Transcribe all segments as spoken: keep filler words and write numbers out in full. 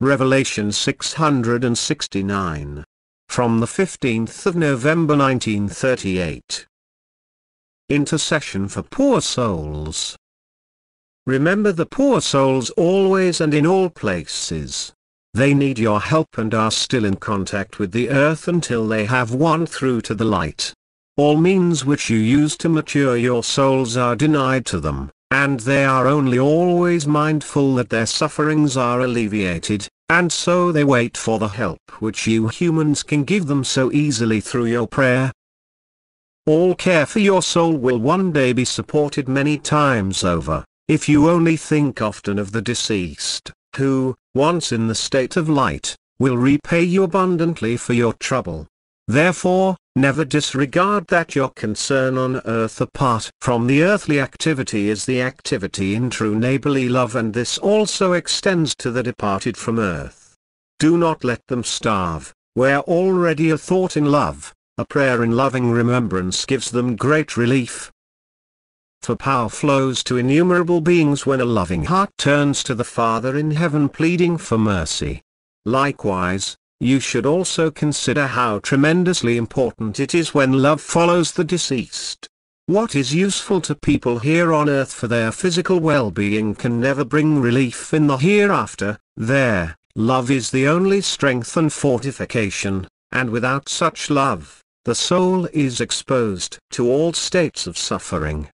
Revelation six hundred sixty-nine. From the fifteenth of November nineteen thirty-eight. Intercession for poor souls. Remember the poor souls always and in all places. They need your help and are still in contact with the earth until they have won through to the light. All means which you use to mature your souls are denied to them, and they are only always mindful that their sufferings are alleviated, and so they wait for the help which you humans can give them so easily through your prayer. All care for your soul will one day be supported many times over, if you only think often of the deceased, who, once in the state of light, will repay you abundantly for your trouble. Therefore, never disregard that your concern on earth apart from the earthly activity is the activity in true neighborly love, and this also extends to the departed from earth. Do not let them starve, where already a thought in love, a prayer in loving remembrance gives them great relief. For power flows to innumerable beings when a loving heart turns to the Father in heaven pleading for mercy. Likewise, you should also consider how tremendously important it is when love follows the deceased. What is useful to people here on earth for their physical well-being can never bring relief in the hereafter. There, love is the only strength and fortification, and without such love, the soul is exposed to all states of suffering.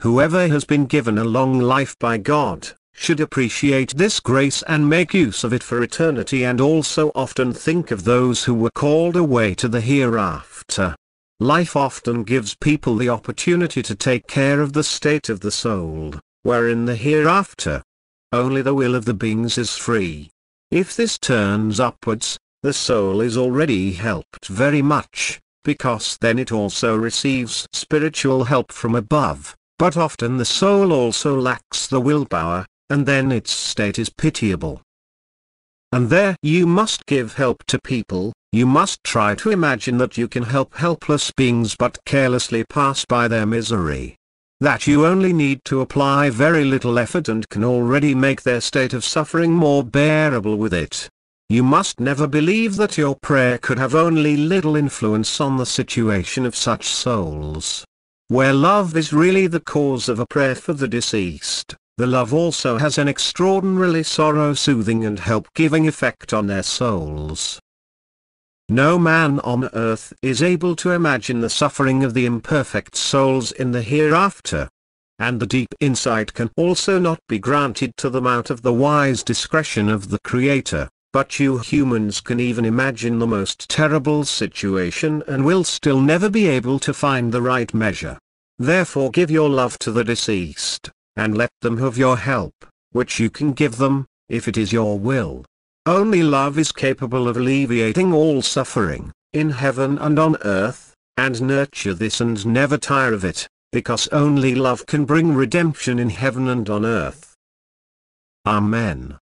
Whoever has been given a long life by God should appreciate this grace and make use of it for eternity, and also often think of those who were called away to the hereafter. Life often gives people the opportunity to take care of the state of the soul, wherein the hereafter. Only the will of the beings is free. If this turns upwards, the soul is already helped very much, because then it also receives spiritual help from above. But often the soul also lacks the willpower, and then its state is pitiable. And there you must give help to people. You must try to imagine that you can help helpless beings but carelessly pass by their misery. That you only need to apply very little effort and can already make their state of suffering more bearable with it. You must never believe that your prayer could have only little influence on the situation of such souls. Where love is really the cause of a prayer for the deceased, the love also has an extraordinarily sorrow-soothing and help-giving effect on their souls. No man on earth is able to imagine the suffering of the imperfect souls in the hereafter. And the deep insight can also not be granted to them out of the wise discretion of the Creator, but you humans can even imagine the most terrible situation and will still never be able to find the right measure. Therefore give your love to the deceased, and let them have your help, which you can give them, if it is your will. Only love is capable of alleviating all suffering, in heaven and on earth, and nurture this and never tire of it, because only love can bring redemption in heaven and on earth. Amen.